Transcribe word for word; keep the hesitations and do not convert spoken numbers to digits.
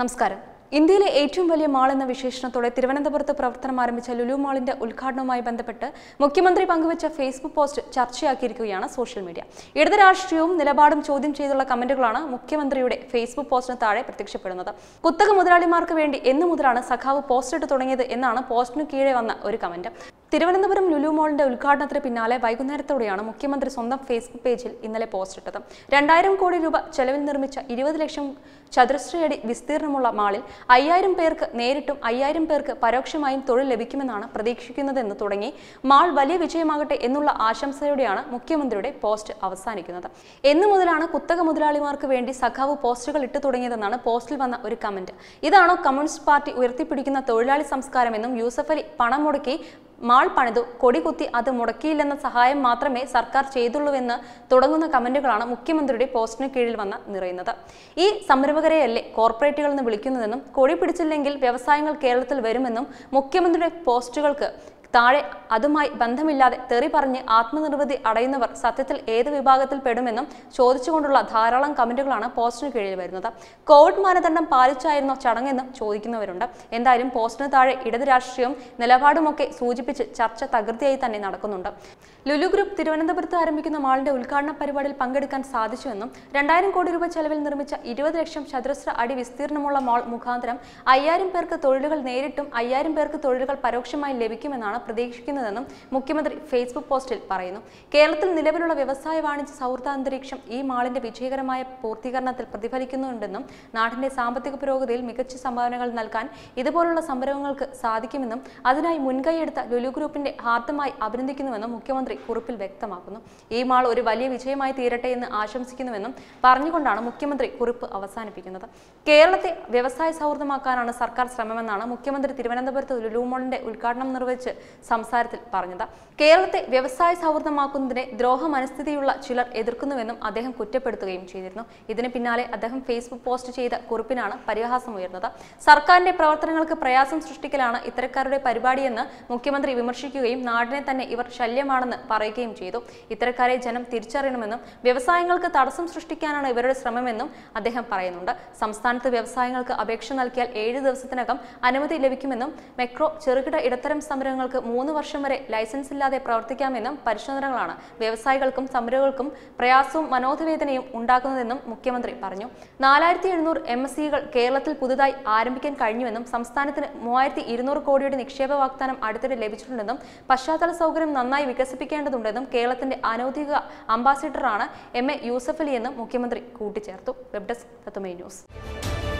നമസ്കാരം. ഇന്ത്യയിലെ ഏറ്റവും വലിയ മാൾ എന്ന വിശേഷണത്തോടെ തിരുവനന്തപുരത്ത് പ്രവർത്തനം ആരംഭിച്ച ലുലു മാളിന്റെ ഉദ്ഘാടനവുമായി ബന്ധപ്പെട്ട് മുഖ്യമന്ത്രി പങ്കുവച്ച ഫേസ്ബുക്ക് പോസ്റ്റ് ചർച്ചയാക്കിയിരിക്കുകയാണ് സോഷ്യൽ മീഡിയ. ഇടത് രാഷ്ട്രീയവും നിലപാടും ചോദ്യം ചെയ്തുള്ള കമന്റുകളാണ് മുഖ്യമന്ത്രിയുടെ ഫേസ്ബുക്ക് പോസ്റ്റിന് താഴെ പ്രത്യക്ഷപ്പെടുന്നത്. കുത്തക മുതലാളിമാർക്ക് വേണ്ടി എന്ന് മുതലാണ് സഖാവ് പോസ്റ്റ് ഇട്ട് തുടങ്ങിയത് എന്നാണ് പോസ്റ്റിന് കീഴെ വന്ന ഒരു കമന്റ്. തിരുവനന്തപുരം ലുലു മാളിന്റെ ഉദ്ഘാടനത്തിന് പിന്നാലെ വൈകുന്നേരത്തോടെയാണ് മുഖ്യമന്ത്രി സ്വന്തം ഫേസ്ബുക്ക് പേജിൽ ഇന്നലെ പോസ്റ്റ് ഇട്ടത്. രണ്ടായിരം കോടി രൂപ ചെലവിൽ നിർമ്മിച്ച ഇരുപത് ലക്ഷം ചതുരശ്രയടി വിസ്തീർണമുള്ള മാളിൽ അയ്യായിരം പേർക്ക് നേരിട്ടും അയ്യായിരം പേർക്ക് പരോക്ഷമായും തൊഴിൽ ലഭിക്കുമെന്നാണ് പ്രതീക്ഷിക്കുന്നതെന്ന് തുടങ്ങി മാൾ വലിയ വിജയമാകട്ടെ എന്നുള്ള ആശംസയോടെയാണ് മുഖ്യമന്ത്രിയുടെ പോസ്റ്റ് അവസാനിക്കുന്നത്. എന്നു മുതലാണ് കുത്തക മുതലാളിമാർക്ക് വേണ്ടി സഖാവ് പോസ്റ്റുകൾ ഇട്ടു തുടങ്ങിയതെന്നാണ് പോസ്റ്റിൽ വന്ന ഒരു കമന്റ്. ഇതാണോ കമ്മ്യൂണിസ്റ്റ് പാർട്ടി ഉയർത്തിപ്പിടിക്കുന്ന തൊഴിലാളി സംസ്കാരമെന്നും യൂസഫ് അലി പണം മുടക്കി മാൾ പണിതു കൊടികുത്തി അത് മുടക്കിയില്ലെന്ന സഹായം മാത്രമേ സർക്കാർ ചെയ്തുള്ളൂവെന്ന് തുടങ്ങുന്ന കമന്റുകളാണ് മുഖ്യമന്ത്രിയുടെ പോസ്റ്റിന് കീഴിൽ വന്ന് നിറയുന്നത്. ഈ സംരംഭകരെയല്ലേ കോർപ്പറേറ്റുകൾ എന്ന് വിളിക്കുന്നതെന്നും കൊടി പിടിച്ചില്ലെങ്കിൽ വ്യവസായങ്ങൾ കേരളത്തിൽ വരുമെന്നും മുഖ്യമന്ത്രിയുടെ പോസ്റ്റുകൾക്ക് താഴെ അതുമായി ബന്ധമില്ലാതെ തെറി പറഞ്ഞ് ആത്മനിർവൃതി അടയുന്നവർ സത്യത്തിൽ ഏത് വിഭാഗത്തിൽ പെടുമെന്നും ചോദിച്ചുകൊണ്ടുള്ള ധാരാളം കമന്റുകളാണ് പോസ്റ്റിന് കീഴിൽ വരുന്നത്. കോവിഡ് മാനദണ്ഡം പാലിച്ചായിരുന്നോ ചടങ്ങെന്നും ചോദിക്കുന്നവരുണ്ട്. എന്തായാലും പോസ്റ്റിന് താഴെ ഇടത് രാഷ്ട്രീയവും നിലപാടുമൊക്കെ സൂചിപ്പിച്ച് ചർച്ച തകൃതിയായി തന്നെ നടക്കുന്നുണ്ട്. ലുലു ഗ്രൂപ്പ് തിരുവനന്തപുരത്ത് ആരംഭിക്കുന്ന മാളിന്റെ ഉദ്ഘാടന പരിപാടിയിൽ പങ്കെടുക്കാൻ സാധിച്ചുവെന്നും രണ്ടായിരം കോടി രൂപ ചെലവിൽ നിർമ്മിച്ച ഇരുപത് ലക്ഷം ചതുരശ്ര അടി വിസ്തീർണമുള്ള മാൾ മുഖാന്തരം അയ്യായിരം പേർക്ക് തൊഴിലുകൾ നേരിട്ടും അയ്യായിരം പേർക്ക് തൊഴിലുകൾ പരോക്ഷമായി ലഭിക്കുമെന്നാണ് പ്രതീക്ഷിക്കുന്നതെന്നും മുഖ്യമന്ത്രി ഫേസ്ബുക്ക് പോസ്റ്റിൽ പറയുന്നു. കേരളത്തിൽ നിലവിലുള്ള വ്യവസായ വാണിജ്യ സൗഹൃദ അന്തരീക്ഷം ഈ മാളിന്റെ വിജയകരമായ പൂർത്തീകരണത്തിൽ പ്രതിഫലിക്കുന്നുണ്ടെന്നും നാടിന്റെ സാമ്പത്തിക പുരോഗതിയിൽ മികച്ച സംഭാവനകൾ നൽകാൻ ഇതുപോലുള്ള സംരംഭങ്ങൾക്ക് സാധിക്കുമെന്നും അതിനായി മുൻകൈയെടുത്ത ലുലു ഗ്രൂപ്പിന്റെ ഹാർദമായി അഭിനന്ദിക്കുന്നുവെന്നും മുഖ്യമന്ത്രി കുറിപ്പിൽ വ്യക്തമാക്കുന്നു. ഈ മാൾ ഒരു വലിയ വിജയമായി തീരട്ടെ എന്ന് ആശംസിക്കുന്നുവെന്നും പറഞ്ഞുകൊണ്ടാണ് മുഖ്യമന്ത്രി കുറിപ്പ് അവസാനിപ്പിക്കുന്നത്. കേരളത്തെ വ്യവസായ സൗഹൃദമാക്കാനാണ് സർക്കാർ ശ്രമമെന്നാണ് മുഖ്യമന്ത്രി തിരുവനന്തപുരത്ത് ലുലു മാളിന്റെ ഉദ്ഘാടനം നിർവഹിച്ച് സംസാരത്തിൽ പറഞ്ഞത്. കേരളത്തെ വ്യവസായ സൗഹൃദമാക്കുന്നതിനെ ദ്രോഹ മനസ്ഥിതിയുള്ള ചിലർ എതിർക്കുന്നുവെന്നും അദ്ദേഹം കുറ്റപ്പെടുത്തുകയും ചെയ്തിരുന്നു. ഇതിന് പിന്നാലെ അദ്ദേഹം ഫേസ്ബുക്ക് പോസ്റ്റ് ചെയ്ത കുറിപ്പിനാണ് പരിഹാസമുയർന്നത്. സർക്കാരിന്റെ പ്രവർത്തനങ്ങൾക്ക് പ്രയാസം സൃഷ്ടിക്കലാണ് ഇത്തരക്കാരുടെ പരിപാടിയെന്ന് മുഖ്യമന്ത്രി വിമർശിക്കുകയും നാടിനെ തന്നെ ഇവർ ശല്യമാണെന്ന് പറയുകയും ചെയ്തു. ഇത്തരക്കാരെ ജനം തിരിച്ചറിയണമെന്നും വ്യവസായങ്ങൾക്ക് തടസ്സം സൃഷ്ടിക്കാനാണ് ഇവരുടെ ശ്രമമെന്നും അദ്ദേഹം പറയുന്നുണ്ട്. സംസ്ഥാനത്ത് വ്യവസായങ്ങൾക്ക് അപേക്ഷ നൽകിയാൽ ഏഴ് ദിവസത്തിനകം അനുമതി ലഭിക്കുമെന്നും മെക്രോ ചെറുകിട ഇടത്തരം സംരംഭങ്ങൾക്ക് മൂന്ന് വർഷം വരെ ലൈസൻസ് ഇല്ലാതെ പ്രവർത്തിക്കാമെന്നും പരിശോധനകളാണ് വ്യവസായികൾക്കും സംരംഭകൾക്കും പ്രയാസവും മനോധവേദനയും ഉണ്ടാക്കുന്നതെന്നും മുഖ്യമന്ത്രി പറഞ്ഞു. നാലായിരത്തി എഴുന്നൂറ് എം എസ് സികൾ കേരളത്തിൽ പുതുതായി ആരംഭിക്കാൻ കഴിഞ്ഞുവെന്നും സംസ്ഥാനത്തിന് മൂവായിരത്തി ഇരുന്നൂറ് കോടിയുടെ നിക്ഷേപ വാഗ്ദാനം അടുത്തിടെ ലഭിച്ചിട്ടുണ്ടെന്നും പശ്ചാത്തല സൗകര്യം നന്നായി വികസിപ്പിക്കേണ്ടതുണ്ടെന്നും കേരളത്തിന്റെ അനൗദ്യോഗിക അംബാസിഡറാണ് എം എ യൂസഫ് അലി എന്നും മുഖ്യമന്ത്രി കൂട്ടിച്ചേർത്തു. Web desk Tatwamayi news.